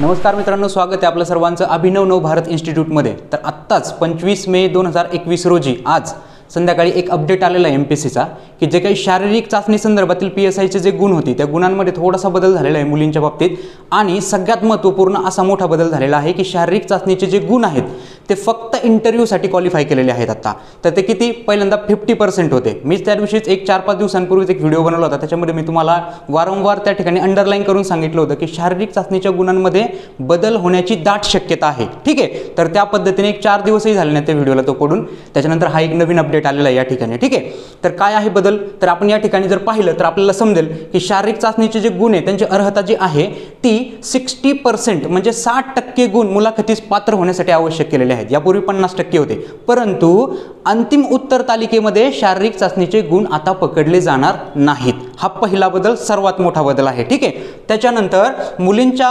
नमस्कार मित्रांनो, स्वागत आहे आपलं सर्वांचं अभिनव नवभारत इन्स्टिट्यूटमध्ये। तर आत्ताच 25 मे 2021 रोजी आज संध्याकाळी एक अपडेट आलेला आहे एमपीएससीचा, की जे काही शारीरिक चाचणी संदर्भातील PSIचे जे गुण होते त्या गुणांमध्ये थोडासा बदल झालेला आहे मुलींच्या बाबतीत। आणि सगळ्यात महत्त्वपूर्ण असा मोठा बदल झालेला आहे की शारीरिक चाचणीचे जे गुण आहेत ते फक्त इंटरव्ह्यूसाठी क्वालिफाय केलेले आहेत आता। तर ते किती, पहिल्यांदा 50% होते। मीच त्याविषयीच एक 4-5 दिवसांपूर्वीच एक व्हिडिओ बनवला होता, त्याच्यामध्ये मी तुम्हाला वारंवार त्या ठिकाणी अंडरलाईन करून सांगितलं होतं की शारीरिक चाचणीच्या गुणांमध्ये बदल होण्याची दाट शक्यता आहे, ठीक आहे। तर त्या पद्धतीने एक 4 दिवसही झाले नाही त्या व्हिडिओला तो पडून, त्याच्यानंतर हा एक नवीन अपडेट आलेला आहे या ठिकाणी, ठीक आहे। तर काय आहे बदल, तर आपण या ठिकाणी जर पाहिलं तर आपल्याला समजेल की शारीरिक चाचणीचे जे गुण आहे त्यांची अर्हता जी आहे ती 60% म्हणजे 60% गुण मुलाखतीस पात्र होण्यासाठी आवश्यक केलेले आहेत। यापूर्वी 50% होते, परंतु अंतिम उत्तर तालिकेमध्ये शारीरिक चाचणीचे गुण आता पकडले जाणार नाहीत। हा पहिला बदल, सर्वात मोठा बदल आहे, ठीक आहे। त्याच्यानंतर मुलींच्या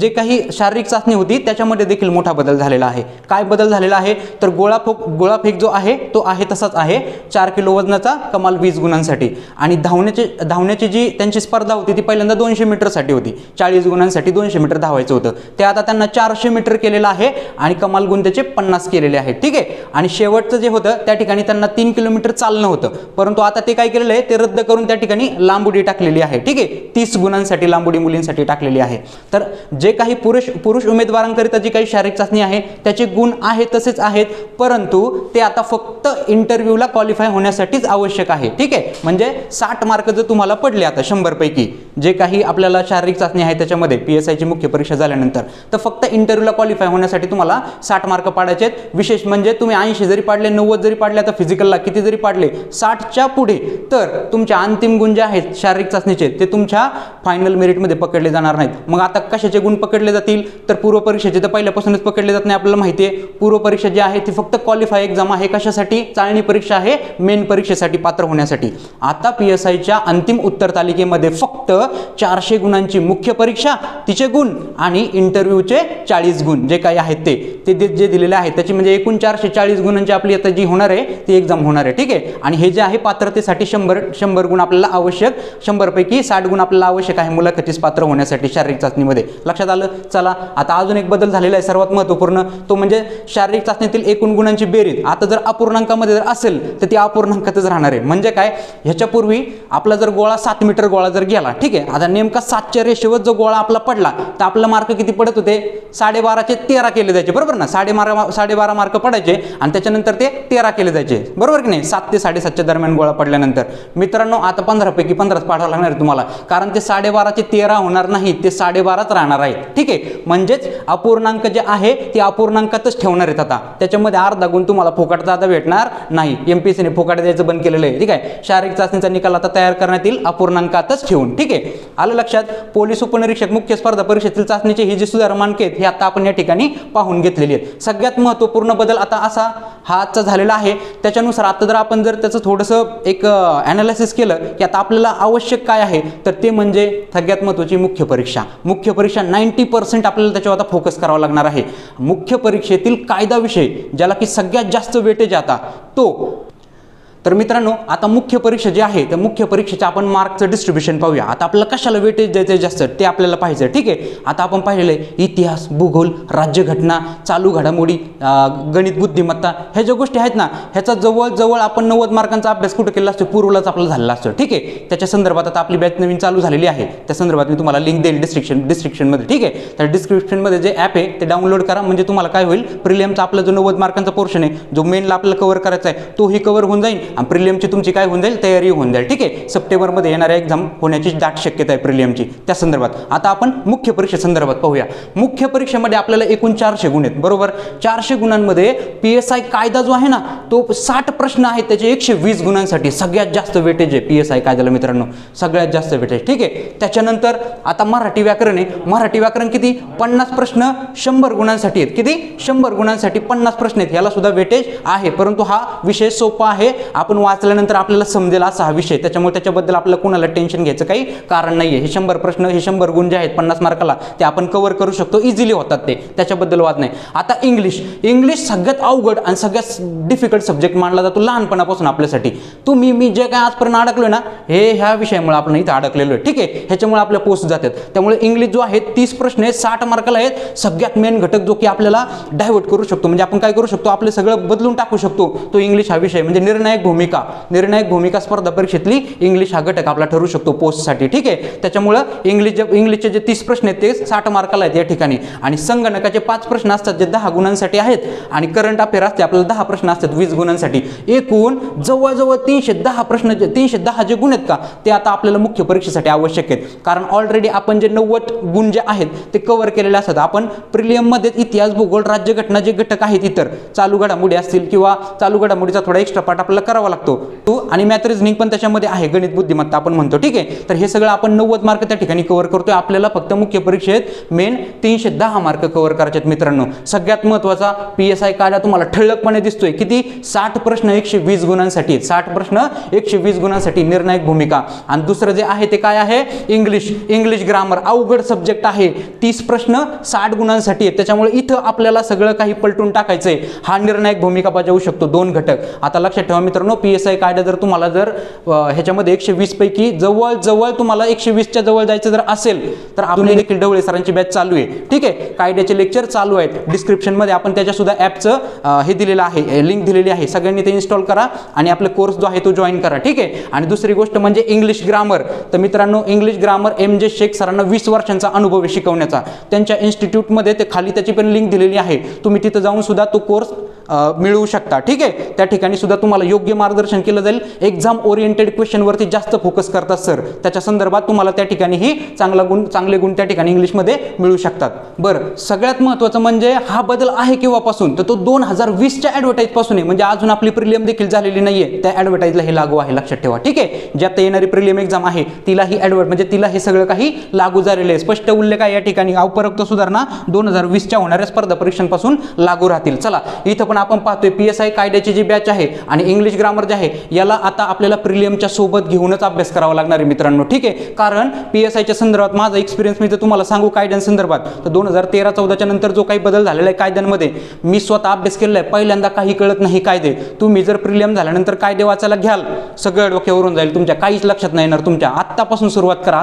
जे काही शारीरिक चाचणी होती त्याच्यामध्ये देखील मोठा बदल झालेला आहे। काय बदल झालेला आहे, तर गोळाफेक जो आहे तो आहे तसाच आहे, 4 किलो वजनाचा, कमाल 20 गुणांसाठी। आणि धावण्याची जी त्यांची स्पर्धा होती ती पहिल्यांदा 200 मीटरसाठी होती, 40 गुणांसाठी 200 मीटर धावायचं होतं, ते आता त्यांना 400 मीटर केलेलं आहे आणि कमाल गुण त्याचे 50 केलेले आहेत, ठीक आहे। आणि शेवटचं जे होतं त्या ठिकाणी त्यांना 3 किलोमीटर चालणं होतं, परंतु आता ते काय केलेलं आहे, ते रद्द करून त्या ठिकाणी लांबुडी टाकलेली आहे, ठीक आहे। 30 गुणांसाठी लांबुडी मुलींसाठी टाकलेली आहे। तर जे काही पुरुष उमेदवारांकरिता जी काही शारीरिक चाचणी आहे त्याचे गुण आहे तसेच आहेत, परंतु ते आता फक्त इंटरव्ह्यूला क्वालिफाय होण्यासाठीच आवश्यक आहे, ठीक आहे। म्हणजे 60 मार्क जर तुम्हाला पडले आता 100 पैकी जे काही आपल्याला शारीरिक चाचणी आहे त्याच्यामध्ये PSIची मुख्य परीक्षा झाल्यानंतर, तर फक्त इंटरव्ह्यूला क्वालिफाय होण्यासाठी तुम्हाला 60 मार्क पाडायचे आहेत। विशेष म्हणजे तुम्ही 80 जरी पाडले, 90 जरी पाडले, आता फिजिकलला किती जरी पाडले 60च्या पुढे, तर तुमच्या अंतिम गुण जे आहेत शारीरिक चाचणीचे ते तुमच्या फायनल मेरिटमध्ये पकडले जाणार नाहीत। मग आता कशाचे गुण पकडले जातील, तर पूर्व परीक्षेचे तर पहिल्यापासूनच पकडले जात नाही, आपल्याला माहिती आहे। पूर्व परीक्षा जी आहे ती फक्त क्वालिफाय एक्झाम आहे, कशासाठी, चाळणी परीक्षा आहे मेन परीक्षेसाठी पात्र होण्यासाठी। आता PSIच्या अंतिम उत्तर तालिकेमध्ये फक्त 400 गुणांची मुख्य परीक्षा, तिचे गुण आणि इंटरव्ह्यूचे 40 गुण जे काही आहेत ते जे दिलेले आहेत त्याची म्हणजे एकूण 440 गुणांची आपली आता जी होणार आहे ती एक्झाम होणार आहे, ठीक आहे। आणि हे जे आहे पात्रतेसाठी 100 गुण आपल्याला आवश्यक, 100 पैकी 60 गुण आपल्याला आवश्यक आहे मुलाखतीस पात्र होण्यासाठी शारीरिक चाचणीमध्ये, लक्षात आलं। चला आता अजून एक बदल झालेला आहे सर्वात महत्त्वपूर्ण, तो म्हणजे शारीरिक चाचणीतील एकूण गुणांची बेरीज आता जर अपूर्णांकामध्ये जर असेल तर ती अपूर्णांकातच राहणार आहे। म्हणजे काय, ह्याच्यापूर्वी आपला जर गोळा 7 मीटर गोळा जर गेला, ठीक आहे, आता नेमका 7च्या रेषेवर जो गोळा आपला पडला तर आपला मार्क किती पडत होते, 12.5 चे 13 केले जायचे, बरोबर ना, 12.5 मार्क पडायचे आणि त्याच्यानंतर ते 13 केले जायचे, बरोबर की नाही, 7 ते 7.5 च्या दरम्यान गोळा पडल्यानंतर। मित्रांनो आता 15 पैकी 15 पाठावं लागणार आहे तुम्हाला, कारण ते 12.5 चे 13 होणार नाही, ते 12.5च राहणार आहे, ठीक आहे। म्हणजेच अपूर्णांक जे आहे ते अपूर्णांकातच ठेवणार आहेत आता, त्याच्यामध्ये अर्धा गुण तुम्हाला फुकटचा आता भेटणार नाही, MPSCने फुकट द्यायचं बंद केलेलं आहे, ठीक आहे। शारीरिक चाचणीचा निकाल आता तयार करण्यात येईल अपूर्णांकातच ठेवून, ठीक आहे, आलं लक्षात। पोलीस उपनिरीक्षक मुख्य स्पर्धा परीक्षेतील चाचणीचे ही जी सुधार मानक आहेत हे आता आपण या ठिकाणी पाहून घेतलेली आहेत। सगळ्यात महत्त्वपूर्ण बदल आता असा हा आजचा झालेला आहे, त्याच्यानुसार आता जर आपण जर त्याचं थोडंसं एक ॲनालिसिस केलं की आता आपल्याला आवश्यक काय आहे, तर ते म्हणजे सगळ्यात महत्त्वाची मुख्य परीक्षा 90% आपल्याला त्याच्यावर आता फोकस करावा लागणार आहे। मुख्य परीक्षेतील कायदा विषय ज्याला की सगळ्यात जास्त वेटेज आता तो। तर मित्रांनो आता मुख्य परीक्षा जी आहे त्या मुख्य परीक्षेच्या आपण मार्कचं डिस्ट्रीब्युशन पाहूया, आता आपल्याला कशाला वेटेज द्यायचं जास्त ते आपल्याला पाहिजे, ठीक आहे। आता आपण पाहिलेलं आहे इतिहास, भूगोल, राज्यघटना, चालू घडामोडी, गणित, बुद्धिमत्ता, ह्या ज्या गोष्टी आहेत ना ह्याचा जवळजवळ आपण 90 मार्कांचा अभ्यास कुठं केला असतो, पूर्वलाच आपला झालेला असतो, ठीक आहे। त्याच्या संदर्भात आता आपली बॅच नवीन चालू झालेली आहे, त्या संदर्भात मी तुम्हाला लिंक देईल डिस्क्रिप्शनमध्ये, ठीक आहे। तर डिस्क्रिप्शनमध्ये जे ॲप आहे ते डाउनलोड करा, म्हणजे तुम्हाला काय होईल, प्रिलियमचा आपला जो 90 मार्कांचा पोर्शन आहे जो मेनला आपल्याला कव्हर करायचा आहे तोही कव्हर होऊन जाईल आणि प्रिलियमची तुमची काय होऊन जाईल, तयारी होऊन जाईल, ठीक आहे। सप्टेंबरमध्ये येणाऱ्या एक्झाम होण्याची दाट शक्यता आहे प्रिलियमची, त्या संदर्भात आता आपण मुख्य परीक्षेसंदर्भात पाहूया। मुख्य परीक्षेमध्ये आपल्याला एकूण 400 गुण आहेत, बरोबर। 400 गुणांमध्ये PSI कायदा जो आहे ना तो 60 प्रश्न आहेत, त्याचे 120 गुणांसाठी सगळ्यात जास्त वेटेज आहे PSI कायद्याला मित्रांनो, सगळ्यात जास्त वेटेज, ठीक आहे। त्याच्यानंतर आता मराठी व्याकरण आहे, मराठी व्याकरण किती 50 प्रश्न 100 गुणांसाठी आहेत, किती 100 गुणांसाठी 50 प्रश्न आहेत, याला सुद्धा वेटेज आहे, परंतु हा विषय सोपा आहे, आपण वाचल्यानंतर आपल्याला समजेल असा हा विषय, त्याच्यामुळे त्याच्याबद्दल आपल्याला कोणाला टेंशन घ्यायचं काही कारण नाहीये. हे 100 प्रश्न, हे 100 गुण जे आहेत 50 मार्काला, ते आपण कव्हर करू शकतो, इझिली होतात ते, त्याच्याबद्दल वाद नाही. आता इंग्लिश सगळ्यात अवघड आणि सगळ्यात डिफिकल्ट सब्जेक्ट मानला जातो लहानपणापासून आपल्यासाठी. तुम्ही मी जे काय आजपर्यंत अडकलोय ना, हे ह्या विषयामुळे आपण इथे अडकलेलो आहे, ठीक आहे, ह्याच्यामुळे आपल्या पोस्ट जातात. त्यामुळे इंग्लिश जो आहे 30 प्रश्न आहेत, 60 मार्काला आहेत. सगळ्यात मेन घटक जो की आपल्याला डायव्हर्ट करू शकतो, म्हणजे आपण काय करू शकतो, आपले सगळं बदलून टाकू शकतो, तो इंग्लिश हा विषय, म्हणजे निर्णायक भूमिका स्पर्धा परीक्षेतली इंग्लिश हा घटक आपला ठरू शकतो पोस्टसाठी, ठीक आहे. त्याच्यामुळे इंग्लिशचे जे 30 प्रश्न आहेत ते 60 मार्काला आहेत या ठिकाणी. आणि संगणकाचे 5 प्रश्न असतात जे 10 गुणांसाठी आहेत, आणि करंट अफेअर असते आपल्याला 10 प्रश्न असतात 20 गुणांसाठी. एकूण जवळजवळ 310 प्रश्न, 310 जे गुण आहेत का, ते आता आपल्याला मुख्य परीक्षेसाठी आवश्यक आहेत. कारण ऑलरेडी आपण जे 90 गुण जे आहेत ते कव्हर केलेले असतात. आपण प्रिलियम मध्ये इतिहास, भूगोल, राज्यघटना जे घटक आहेत, इतर चालू घडामोडी असतील किंवा चालू घडामोडीचा थोडा एक्स्ट्रा पार्ट आपल्याला करावा लागतो तो, आणि मॅथ रिजनिंग पण त्याच्यामध्ये आहे, गणित बुद्धिमत्ता आपण म्हणतो, ठीक आहे. तर हे सगळं आपण 90 मार्क त्या ठिकाणी कव्हर करतोय. आपल्याला फक्त मुख्य परीक्षेत मेन 310 मार्क कव्हर करायचे आहेत मित्रांनो. सगळ्यात महत्त्वाचा PSI काढा, तुम्हाला ठळकपणे दिसतोय किती, 60 प्रश्न 120 गुणांसाठी, 60 प्रश्न 120 गुणांसाठी निर्णायक भूमिका. आणि दुसरं जे आहे ते काय आहे, इंग्लिश ग्रामर, अवघड सब्जेक्ट आहे, 30 प्रश्न 60 गुणांसाठी आहेत. त्याच्यामुळे इथं आपल्याला सगळं काही पलटून टाकायचंय, हा निर्णायक भूमिका बजावू शकतो, 2 घटक. आता लक्षात ठेवा मित्रांनो, PSI काढा जर तुम्हाला जर ह्याच्यामध्ये 120 पैकी जवळ तुम्हाला 120 च्या जवळ जायचं जर असेल तर आपले देखील ढवळे सरांची बॅच चालू आहे, ठीक आहे. कायद्याचे लेक्चर चालू आहेत, डिस्क्रिप्शन मध्ये आपण त्याच्या सुद्धा ॲपचं हे दिलेलं आहे, लिंक दिलेली आहे, सगळ्यांनी ते इन्स्टॉल करा आणि आपला कोर्स जो आहे तो जॉईन करा, ठीक आहे. आणि दुसरी गोष्ट म्हणजे इंग्लिश ग्रामर. तर मित्रांनो इंग्लिश ग्रामर M.J. शेख सरांना 20 वर्षांचा अनुभव आहे शिकवण्याचा, त्यांच्या इन्स्टिट्यूटमध्ये ते खाली त्याची पण लिंक दिलेली आहे, तुम्ही तिथं जाऊन सुद्धा तो कोर्स मिळवू शकता, ठीक आहे. त्या ठिकाणी सुद्धा तुम्हाला योग्य मार्गदर्शन केलं जाईल, एक्झाम ओरिएंटेड क्वेश्चनवरती जास्त फोकस करतात सर, त्याच्या संदर्भात तुम्हाला त्या ठिकाणीही चांगले गुण त्या ठिकाणी इंग्लिशमध्ये मिळू शकतात. बरं, सगळ्यात महत्त्वाचं म्हणजे हा बदल आहे केव्हापासून, तर तो 2020च्या ॲडव्हर्टाईजपासून आहे, म्हणजे अजून आपली प्रिलियम देखील झालेली नाहीये, त्या ॲडव्हर्टाईजला हे लागू आहे, लक्षात ठेवा, ठीक आहे. जी आता येणारी प्रिलियम एक्झाम आहे तिला ही ॲडव्हर्ट म्हणजे तिला हे सगळं काही लागू झालेलं आहे. स्पष्ट उल्लेख आहे या ठिकाणी, अपरोक्त सुधारणा 2020च्या होणाऱ्या स्पर्धा परीक्षांपासून लागू राहतील. चला, इथं पण आपण पाहतोय PSI कायद्याची जी बॅच आहे आणि इंग्लिश ग्रामर जे आहे याला आता आपल्याला प्रिलियमच्या सोबत घेऊनच अभ्यास करावा लागणार आहे मित्रांनो, ठीक आहे. कारण PSIच्या संदर्भात माझा एक्सपिरियन्स मी जर तुम्हाला सांगू कायद्यांच्या संदर्भात, तर 2013-14च्या नंतर जो काही बदल झालेला आहे कायद्यांमध्ये मी स्वतः अभ्यास केलेला आहे. पहिल्यांदा काही कळत नाही कायदे, तुम्ही जर प्रिलियम झाल्यानंतर कायदे वाचायला घ्याल सगळं डोक्यावरून जाईल तुमच्या, काहीच लक्षात नाही येणार तुमच्या. आत्तापासून सुरुवात करा,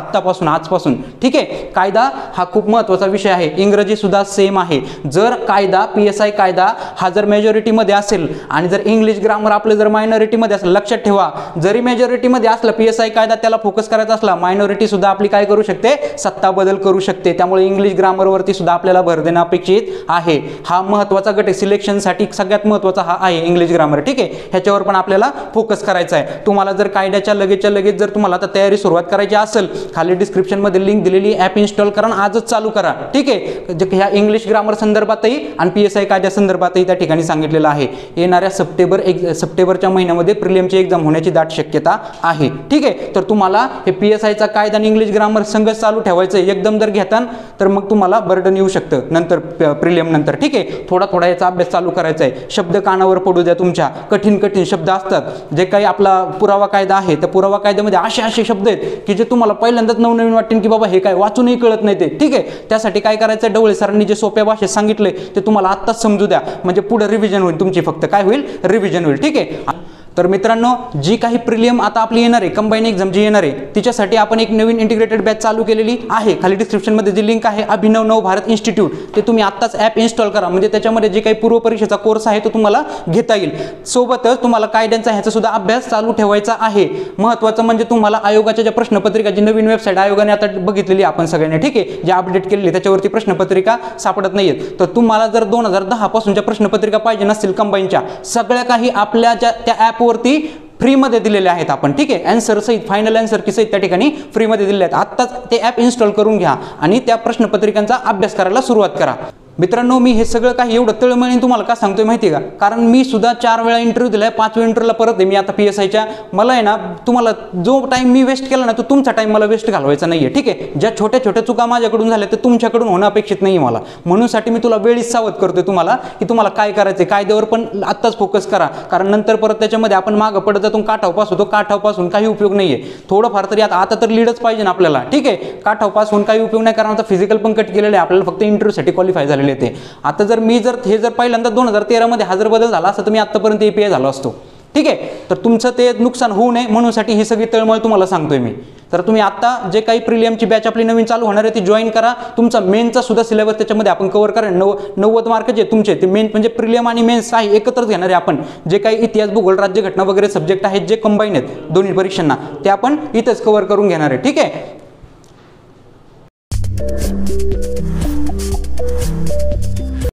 आजपासून, ठीक आहे. कायदा हा खूप महत्त्वाचा विषय आहे. इंग्रजी सुद्धा सेम आहे, जर कायदा PSI कायदा हा जर मेजॉरिटीमध्ये असेल आणि जर इंग्लिश ग्रामर आपलं जर मायनॉरिटीमध्ये असेल, लक्षात ठेवा, जरी मेजॉरिटीमध्ये असला PSI कायदा त्याला फोकस करायचा असला, मायनॉरिटी सुद्धा आपली काय करू शकते, सत्ता बदल करू शकते. त्यामुळे इंग्लिश ग्रामरवरती सुद्धा आपल्याला भर देणं अपेक्षित आहे. हा महत्त्वाचा घटक सिलेक्शनसाठी सगळ्यात महत्त्वाचा हा आहे इंग्लिश ग्रामर, ठीक आहे. ह्याच्यावर पण आपल्याला फोकस करायचा आहे. तुम्हाला जर कायद्याच्या लगेच जर तुम्हाला आता तयारी सुरुवात करायची असेल, खाली डिस्क्रिप्शनमध्ये लिंक दिलेली, ॲप इन्स्टॉल करा आणि आजच चालू करा, ठीक आहे. ह्या इंग्लिश ग्रामर संदर्भातही आणि PSI कायद्या संदर्भातही त्या ठिकाणी सांगितलेलं आहे. येणाऱ्या सप्टेंबरच्या महिन्यामध्ये प्रिलियमची एक्झाम होण्याची दाट शक्यता आहे, ठीक आहे. तर तुम्हाला हे PSIचा कायदा आणि इंग्लिश ग्रामर संघच चालू ठेवायचं आहे. एकदम जर घेतान तर मग तुम्हाला बर्डन येऊ शकतं नंतर प्रिलियम नंतर, ठीक आहे. थोडा थोडा याचा अभ्यास चालू करायचा आहे. शब्द कानावर पडू द्या तुमच्या, कठीण शब्द असतात. जे काही आपला पुरावा कायदा आहे त्या पुरावा कायद्यामध्ये असे शब्द आहेत की जे तुम्हाला पहिल्यांदाच नवनवीन वाटतील की बाबा हे काय वाचूनही कळत नाही ते, ठीक आहे. त्यासाठी काय करायचं, ढवळे सरांनी जे सोप्या भाषेत सांगितले ते तुम्हाला आत्ताच समजू द्या, म्हणजे पुढे रिव्हिजन होईल तुमची, फक्त काय होईल रिव्हिजन होईल, ठीक आहे. तर मित्रांनो जी काही प्रिलियम आता आपली येणार आहे, कंबाईन एक्झाम जी येणार आहे, तिच्यासाठी आपण एक नवीन इंटिग्रेटेड बॅच चालू केलेली आहे. खाली डिस्क्रिप्शनमध्ये जी लिंक आहे अभिनव नवभारत इन्स्टिट्यूट, ते तुम्ही आत्ताच ॲप इन्स्टॉल करा, म्हणजे त्याच्यामध्ये जे काही पूर्वपरीक्षेचा कोर्स आहे तो तुम्हाला घेता येईल. सोबतच तुम्हाला कायद्यांचा ह्याचासुद्धा अभ्यास चालू ठेवायचा आहे. महत्त्वाचं म्हणजे तुम्हाला आयोगाच्या ज्या प्रश्नपत्रिकाची नवीन वेबसाईट आयोगाने आता बघितलेली आपण सगळ्यांनी, ठीक आहे, जे अपडेट केलेली त्याच्यावरती प्रश्नपत्रिका सापडत नाही आहेत. तर तुम्हाला जर 2010पासूनच्या प्रश्नपत्रिका पाहिजे नसतील कंबाईनच्या, सगळ्या काही आपल्या ज्या त्या ॲप वरती फ्रीमध्ये दिलेले आहेत आपण, ठीक आहे. ॲन्सर सहित, फायनल ॲन्सर की सहित त्या ठिकाणी फ्रीमध्ये दिलेले आहेत. आत्ताच ते ॲप इन्स्टॉल करून घ्या आणि त्या प्रश्नपत्रिकांचा अभ्यास करायला सुरुवात करा. मित्रांनो मी हे सगळं काही एवढं तळमळीने तुम्हाला का सांगतोय माहिती आहे का, कारण मी सुद्धा 4 वेळा इंटरव्यू दिलाय, 5 वेळा इंटरव्यूला परत आहे मी आता PSI च्या. मला आहे ना तुम्हाला जो टाइम मी वेस्ट केला ना तो तुमचा टाइम मला वेस्ट घालवायचा नाहीये, ठीक आहे. ज्या छोट्या छोट्या चुका माझ्याकडून झाल्या ते तुमच्याकडून होणं अपेक्षित नाहीये मला, म्हणून साठी मी तुला वेळीच सावध करतोय तुम्हाला की तुम्हाला काय करायचे कायद्यावर पण आत्ताच फोकस करा, कारण नंतर परत त्याच्यामध्ये आपण मागे पडत जातो, काठाव पास होतो, काठाव पासून काही उपयोग नाहीये. थोडंफार तरी आता तर लीडच पाहिजे ना आपल्याला, ठीक आहे. काठाव पास होऊन काही उपयोग नाही, कारण आता फिजिकल पण कट केलेलं आहे, आपल्याला फक्त इंटरव्यू साठी क्वालिफाय झालेले ते. आता जर मी जर हे जर पहिल्यांदा 2013 मध्ये हा जर बदल झाला असता तर मी आतापर्यंत API झालो असतो, ठीक आहे. तर तुमचं ते नुकसान होऊ नये म्हणून साठी ही सगळी तळमळ तुम्हाला सांगतोय मी. तर तुम्ही आता जे काही प्रिलियमची बॅच आपली नवीन चालू होणार आहे ती जॉईन करा. तुमचा मेनचा सुद्धा सिलेबस त्याच्यामध्ये आपण कव्हर करा. 90 मार्क जे तुमचे ते मेन म्हणजे प्रिलियम आणि मेन्स आहे एकत्रच घेणार आहे आपण. जे काही इतिहास भूगोल राज्यघटना वगैरे सब्जेक्ट आहेत जे कंबाईन आहेत दोन्ही परीक्षांना ते आपण इथंच कव्हर करून घेणार आहे, ठीक आहे.